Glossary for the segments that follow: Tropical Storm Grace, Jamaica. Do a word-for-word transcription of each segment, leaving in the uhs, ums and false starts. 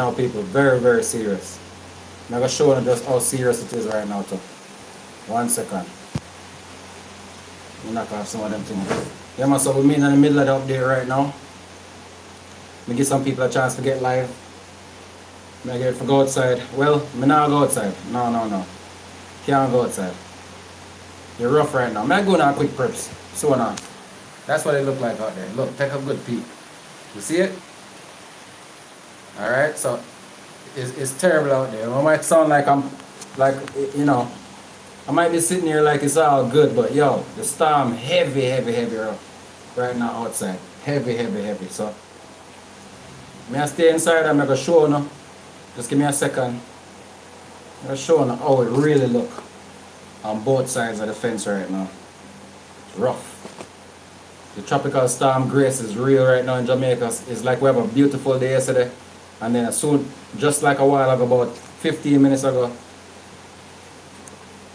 now, people. Very, very serious. I'm going to show you just how serious it is right now, too. One second. I'm not going to have some of them things. Yeah, man, so we're in the middle of the update right now. I give some people a chance to get live. I get it for go outside. Well, I'm not go outside. No, no, no. Can't go outside. You're rough right now. I'm not going on quick preps. So now. That's what it look like out there. Look, take a good peek. You see it? Alright, so it's, it's terrible out there. It might sound like I'm, like, you know, I might be sitting here like it's all good, but yo, the storm heavy, heavy, heavy right now outside. Heavy, heavy, heavy. So, I stay inside and make a show now. Just give me a second. I'm showing how it really look on both sides of the fence right now. It's rough. The tropical storm Grace is real right now in Jamaica. It's like we have a beautiful day yesterday, and then soon, just like a while ago, about fifteen minutes ago,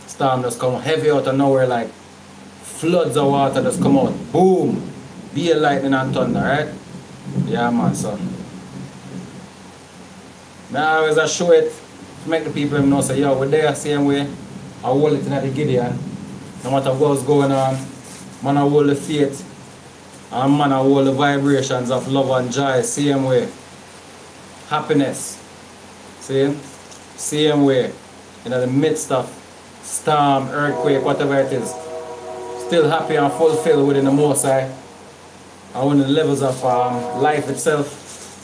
storm just come heavy out of nowhere, like floods of water just come out. Boom! Be a lightning and thunder, right? Yeah, man. So now I always I show it to make the people know, say, yo, we're there same way. I hold it in the Gideon. No matter what's going on, man, I hold the faith. And man, I hold the vibrations of love and joy, same way. Happiness, see? Same way. In the midst of storm, earthquake, whatever it is. Still happy and fulfilled within the Most High. And within the levels of um, life itself,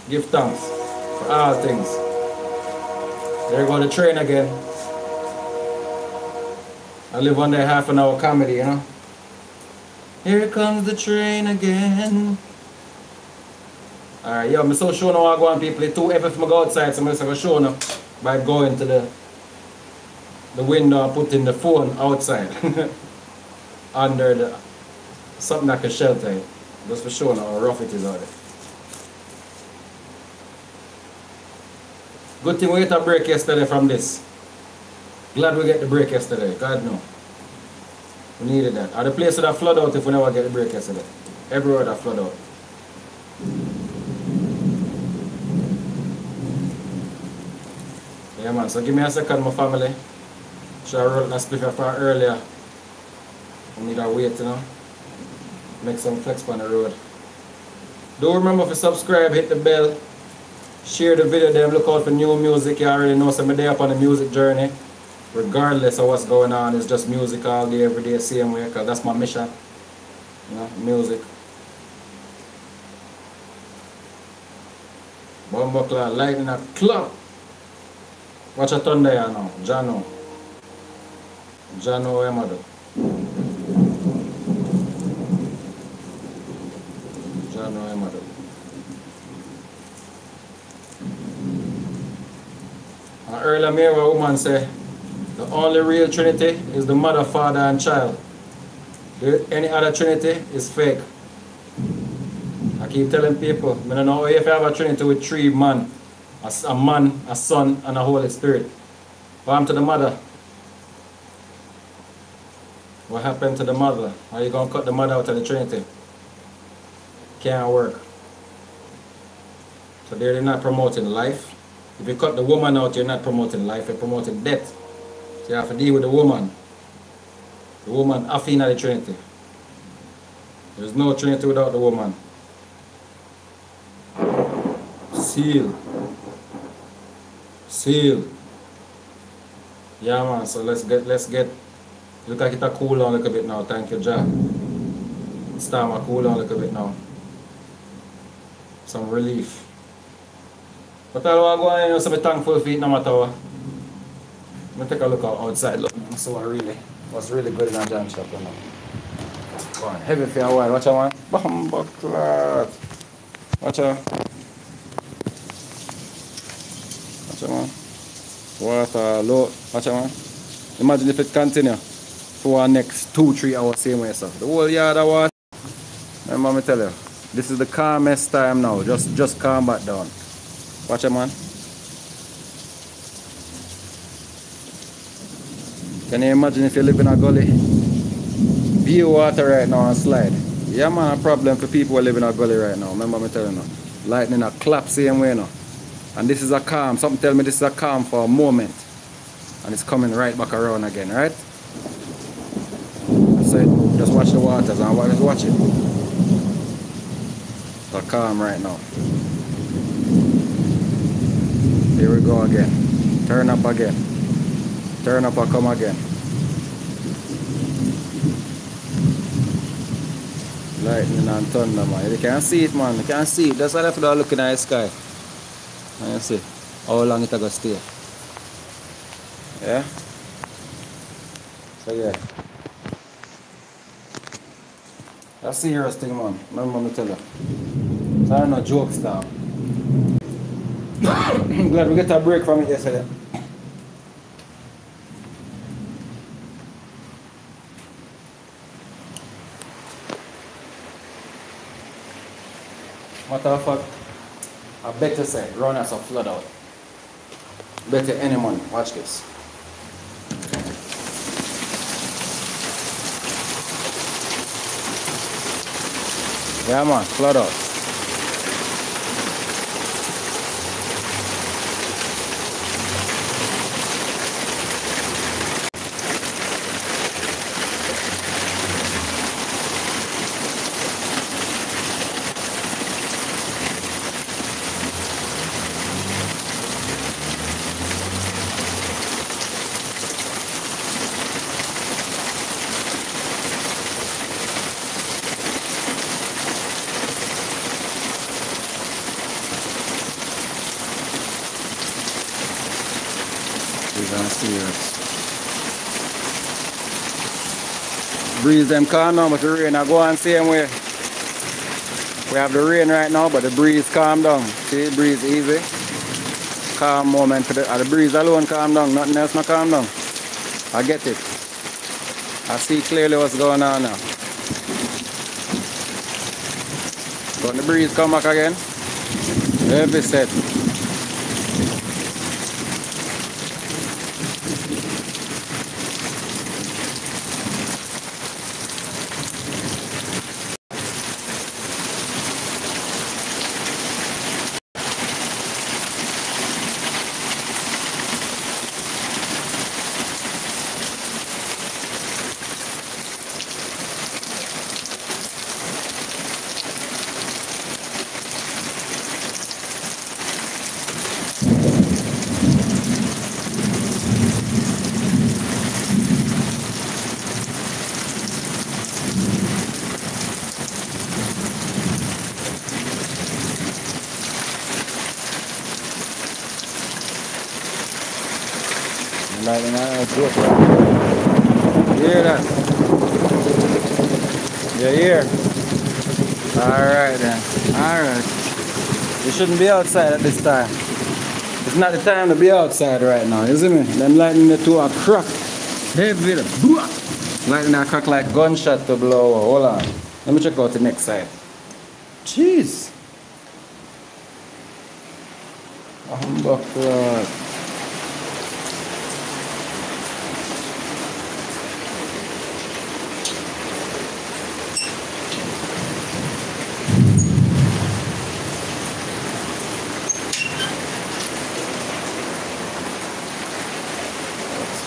give thanks for all things. There go the train again. I live on that half an hour comedy, you know? Here comes the train again. Alright, yo, I'm so sure now I go on, people. It's too heavy for me to go outside, so I'm just going to show now by going to the the window and putting the phone outside. Under the something that can shelter it. Just for showing how rough it is out there. Good thing we get a break yesterday from this. Glad we get the break yesterday, God knows. We needed that. Are the places that flood out if we never get the break yesterday? Everywhere that flood out. Yeah, man, so give me a second, my family. Should I roll that spliff from earlier? We need to wait, you know. Make some flex on the road. Do remember to subscribe, hit the bell, share the video, then look out for new music. You already know some day up on the music journey. Regardless of what's going on, it's just music all day, every day, same way, because that's my mission. You know, music. Bumbo clock, lightning a clock. Watch a thunder, you know. Jano. Jano, where am I do? Jano, where am I do? And earlier, me, a woman say, the only real Trinity is the mother, father, and child. Any other Trinity is fake. I keep telling people, I don't know if I have a Trinity with three men, a, a man, a son, and a Holy Spirit. What happened to the mother? What happened to the mother? Are you going to cut the mother out of the Trinity? Can't work. So they're not promoting life. If you cut the woman out, you're not promoting life, you're promoting death. So you have to deal with the woman. The woman, Athena, the Trinity. There's no Trinity without the woman. Seal. Seal. Yeah, man, so let's get, let's get, look like it's a cool down a little bit now, thank you, Jack. It's time to cool down a little bit now. Some relief. But I want to go on, you know, so be thankful for it no matter what. Let me take a look outside. Look. So I really, what's really good in a jam shop, you know. Go on, heavy for a while. Watch out, man. Bumbo clot. Watch out. Watch out, man. Water low. Watch out, man. Imagine if it continue for our next two, three hours same way, sir. The whole yard of water. Remember me tell you, this is the calmest time now. Just, just calm back down. Watch out, man. Can you imagine if you live in a gully? Be water right now and slide. Yeah, man, a problem for people who live in a gully right now. Remember me telling you. Lightning a clap same way now. And this is a calm. Something tell me this is a calm for a moment. And it's coming right back around again, right? That's it. Just watch the waters and watch, just watch it. It's a calm right now. Here we go again. Turn up again. Turn up and come again. Lightning and thunder, man. You can't see it, man. You can't see it. That's why I feel looking at the sky. And you see how long it's going to stay. Yeah? So, yeah. That's a serious thing, man. Remember me tell you. So, I don't know jokes now. I'm glad we get a break from it yesterday. Matter of fact, I bet you say, run as a flood out. Bet you any money. Watch this. Yeah, man, flood out. Breeze them calm down, but the rain I go on same way. We have the rain right now, but the breeze calm down. See, breeze easy. Calm moment for the, uh, the breeze alone calm down, nothing else not calm down. I get it. I see clearly what's going on now. But the breeze come back again. Every set. Lightning and thunder. You hear that? You hear? Alright then. Alright. You shouldn't be outside at this time. It's not the time to be outside right now, you see me? Them lightning the two are crack. Heavy. Lightning are crack like gunshot to blow. Hold on. Let me check out the next side. Jeez. Humbug.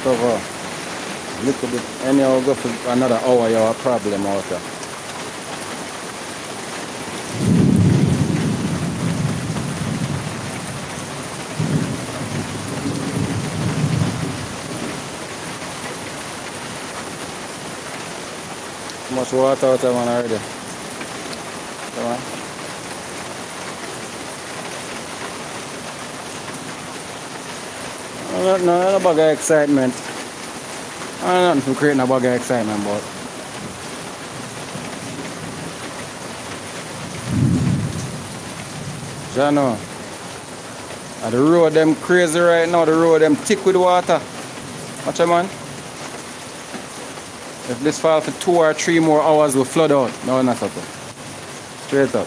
Cover a little bit, and you'll go for another hour, you have a problem out there. Too much water out there, man, already. Come on. No, no, no bag of excitement. I don't know, creating a bag of excitement, but Jano, and the road them crazy right now. The road them thick with water. Watch it, man. If this fall for two or three more hours, we'll flood out. No, not up. Straight up.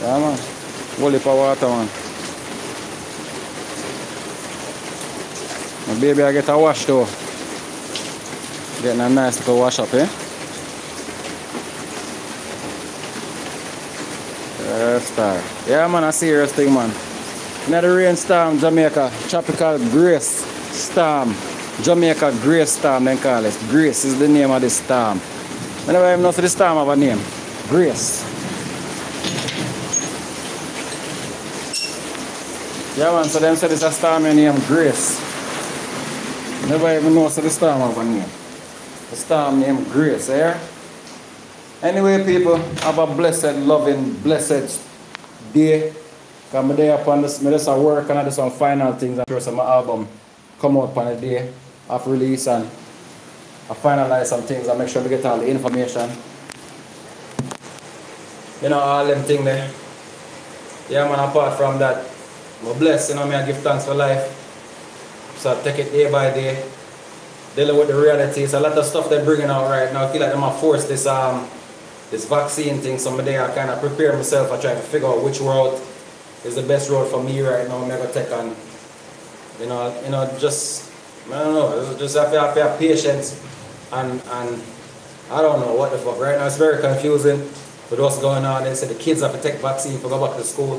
Yeah, man. Whole heap of water, man. Baby, I get a wash though. Getting a nice little wash up, eh? Yes, star. Yeah man, a serious thing man. Now the rainstorm Jamaica, Tropical Grace Storm. Jamaica Grace Storm then call it. Grace is the name of this storm. I never even know for the storm have a name. Grace. Yeah man, so them said it's a storm named Grace. Never even know so the storm have a name. The storm named Grace, eh? Anyway people, have a blessed, loving, blessed day. Because I'm there upon this, I just work and I do some final things and some album come out on the day of release and I finalize some things and make sure we get all the information. You know, all them things there. Yeah man, apart from that, I'm blessed, you know, I give thanks for life. So I take it day by day, dealing with the reality. It's a lot of stuff they're bringing out right now. I feel like they're going to force this, um, this vaccine thing. So I'm there, I kind of prepare myself. I try to figure out which route is the best road for me right now. I'm going to take on, you know, you know, just, I don't know, just have to have, have patience and, and I don't know what the fuck. Right now it's very confusing with what's going on. They said the kids have to take vaccine for go back to school.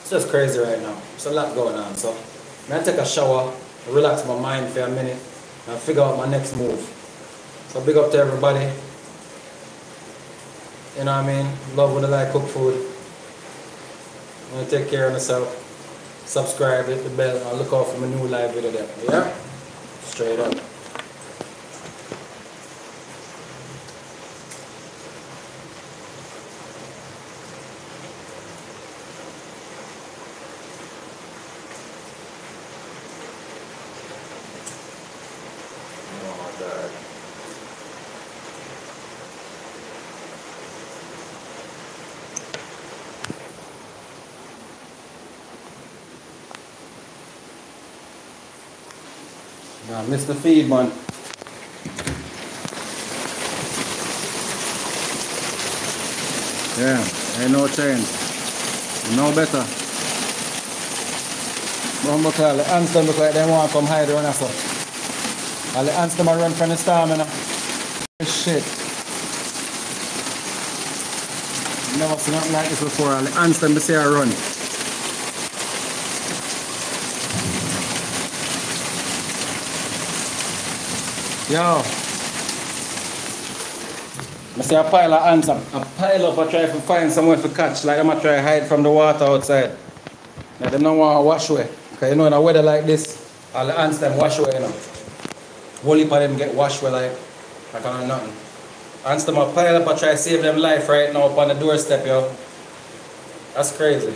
It's just crazy right now. It's a lot going on. So I'm going to take a shower, relax my mind for a minute and figure out my next move. So big up to everybody. You know what I mean? Love when I like cook food. I'm gonna take care of myself, subscribe, hit the bell, and I'll look out for my new live video there. Yeah? Straight up. I missed the feed, man. Yeah, ain't no change. No better. Run back all the ants look like they want to come hide around us. All the ants them are run from the storm, you know. Shit. Never seen nothing like this before. All the ants them they say I run. Yo, I see a pile of ants, a pile up, I try to find somewhere to catch, like I'm going to try to hide from the water outside. Now they don't want to wash away, because you know in a weather like this, all the ants them wash away, you know. Whole heap of them get washed away like, like I don't know nothing. Ants them a pile up, I try to save them life right now up on the doorstep, yo. That's crazy.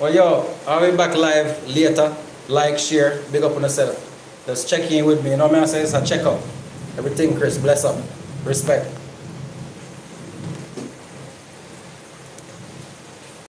Well yo, I'll be back live later, like, share, big up on yourself. Just check in with me, you know what I'm saying? It's a check up. Everything, Chris, bless up. Respect.